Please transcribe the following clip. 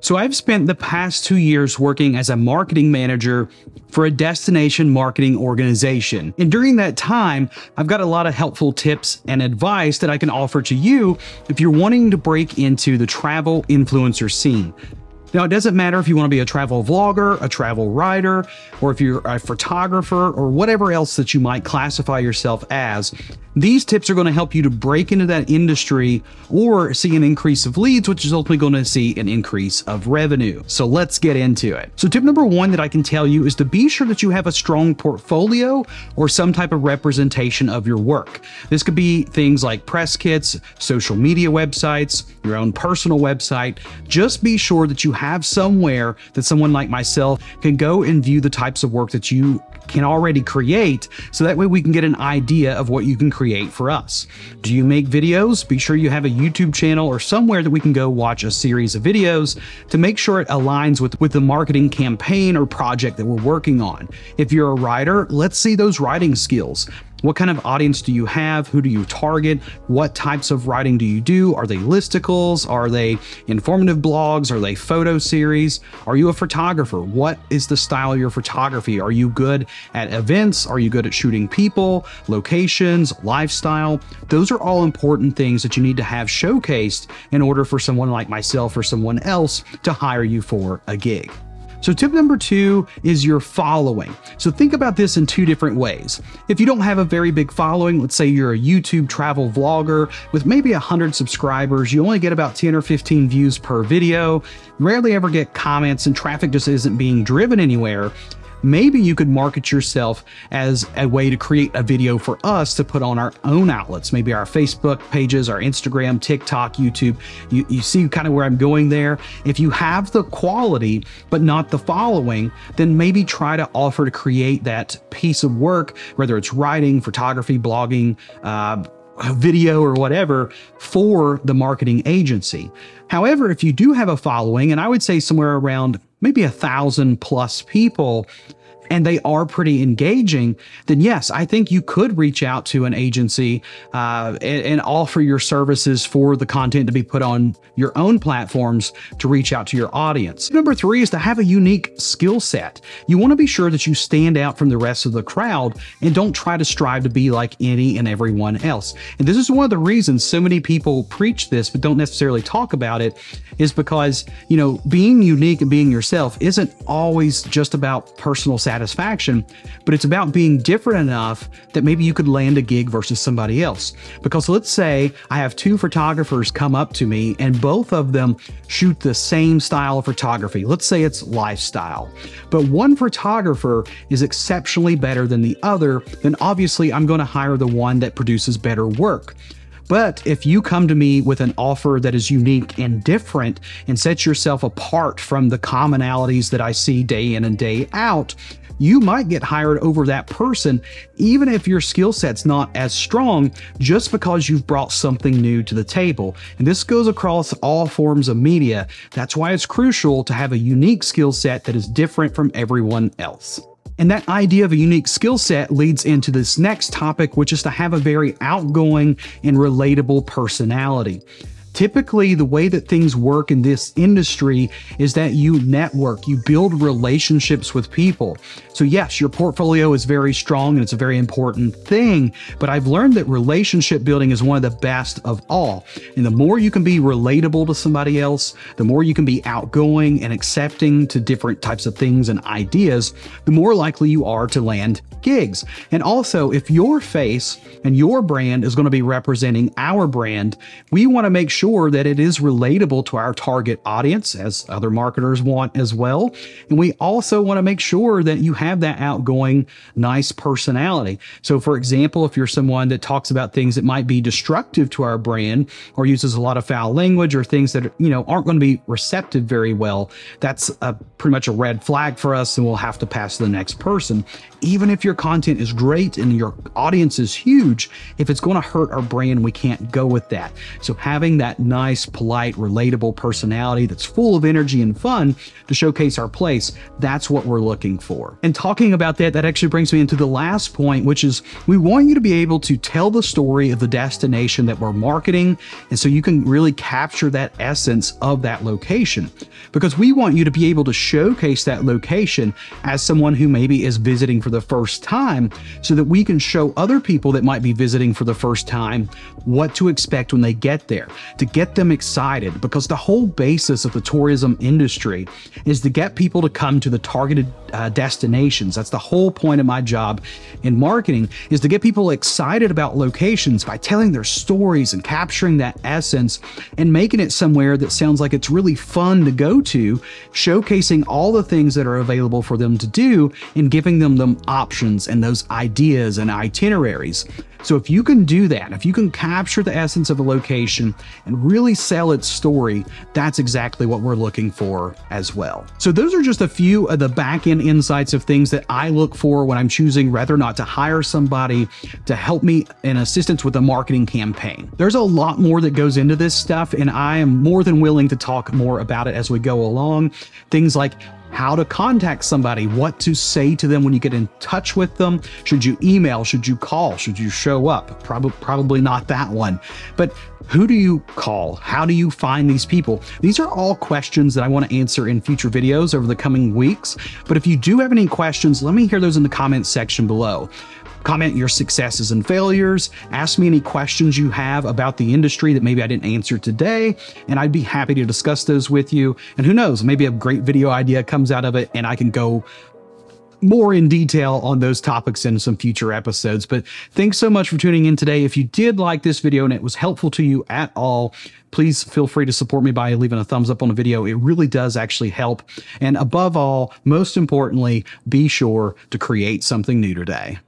So I've spent the past 2 years working as a marketing manager for a destination marketing organization. And during that time, I've got a lot of helpful tips and advice that I can offer to you if you're wanting to break into the travel influencer scene. Now, it doesn't matter if you want to be a travel vlogger, a travel writer, or if you're a photographer or whatever else that you might classify yourself as. These tips are going to help you to break into that industry or see an increase of leads, which is ultimately going to see an increase of revenue. So let's get into it. So tip number one that I can tell you is to be sure that you have a strong portfolio or some type of representation of your work. This could be things like press kits, social media websites, your own personal website. Just be sure that you have somewhere that someone like myself can go and view the types of work that you can already create, so that way we can get an idea of what you can create for us. Do you make videos? Be sure you have a YouTube channel or somewhere that we can go watch a series of videos to make sure it aligns with the marketing campaign or project that we're working on. If you're a writer, let's see those writing skills. What kind of audience do you have? Who do you target? What types of writing do you do? Are they listicles? Are they informative blogs? Are they photo series? Are you a photographer? What is the style of your photography? Are you good at events? Are you good at shooting people, locations, lifestyle? Those are all important things that you need to have showcased in order for someone like myself or someone else to hire you for a gig. So tip number two is your following. So think about this in two different ways. If you don't have a very big following, let's say you're a YouTube travel vlogger with maybe 100 subscribers, you only get about 10 or 15 views per video, rarely ever get comments, and traffic just isn't being driven anywhere. Maybe you could market yourself as a way to create a video for us to put on our own outlets, maybe our Facebook pages, our Instagram, TikTok, YouTube. You see kind of where I'm going there. If you have the quality, but not the following, then maybe try to offer to create that piece of work, whether it's writing, photography, blogging, video or whatever, for the marketing agency. However, if you do have a following, and I would say somewhere around maybe 1,000+ people, and they are pretty engaging, then yes, I think you could reach out to an agency and offer your services for the content to be put on your own platforms to reach out to your audience. Number three is to have a unique skill set. You want to be sure that you stand out from the rest of the crowd and don't try to strive to be like any and everyone else. And this is one of the reasons so many people preach this but don't necessarily talk about it, is because, you know, being unique and being yourself isn't always just about personal satisfaction, but it's about being different enough that maybe you could land a gig versus somebody else. Because let's say I have two photographers come up to me and both of them shoot the same style of photography. Let's say it's lifestyle, but one photographer is exceptionally better than the other, then obviously I'm going to hire the one that produces better work. But if you come to me with an offer that is unique and different and sets yourself apart from the commonalities that I see day in and day out, you might get hired over that person, even if your skill set's not as strong, just because you've brought something new to the table. And this goes across all forms of media. That's why it's crucial to have a unique skill set that is different from everyone else. And that idea of a unique skill set leads into this next topic, which is to have a very outgoing and relatable personality. Typically, the way that things work in this industry is that you network, you build relationships with people. So yes, your portfolio is very strong and it's a very important thing, but I've learned that relationship building is one of the best of all. And the more you can be relatable to somebody else, the more you can be outgoing and accepting to different types of things and ideas, the more likely you are to land gigs. And also, if your face and your brand is going to be representing our brand, we want to make sure that it is relatable to our target audience, as other marketers want as well. And we also want to make sure that you have that outgoing, nice personality. So for example, if you're someone that talks about things that might be destructive to our brand or uses a lot of foul language or things that, you know, aren't going to be receptive very well, that's pretty much a red flag for us, and we'll have to pass to the next person. Even if your content is great and your audience is huge, if it's going to hurt our brand, we can't go with that. So having that that nice, polite, relatable personality that's full of energy and fun to showcase our place. That's what we're looking for. And talking about that, that actually brings me into the last point, which is we want you to be able to tell the story of the destination that we're marketing. And so you can really capture that essence of that location, because we want you to be able to showcase that location as someone who maybe is visiting for the first time, so that we can show other people that might be visiting for the first time what to expect when they get there, to get them excited, because the whole basis of the tourism industry is to get people to come to the targeted destinations. That's the whole point of my job in marketing, is to get people excited about locations by telling their stories and capturing that essence and making it somewhere that sounds like it's really fun to go to, showcasing all the things that are available for them to do and giving them options and those ideas and itineraries. So if you can do that, if you can capture the essence of a location and really sell its story, that's exactly what we're looking for as well. So those are just a few of the back-end insights of things that I look for when I'm choosing whether or not to hire somebody to help me in assistance with a marketing campaign. There's a lot more that goes into this stuff, and I am more than willing to talk more about it as we go along. Things like how to contact somebody, what to say to them when you get in touch with them. Should you email? Should you call? Should you show up? Probably not that one. But who do you call? How do you find these people? These are all questions that I want to answer in future videos over the coming weeks. But if you do have any questions, let me hear those in the comments section below. Comment your successes and failures. Ask me any questions you have about the industry that maybe I didn't answer today, and I'd be happy to discuss those with you. And who knows, maybe a great video idea comes out of it and I can go more in detail on those topics in some future episodes. But thanks so much for tuning in today. If you did like this video and it was helpful to you at all, please feel free to support me by leaving a thumbs up on the video. It really does actually help. And above all, most importantly, be sure to create something new today.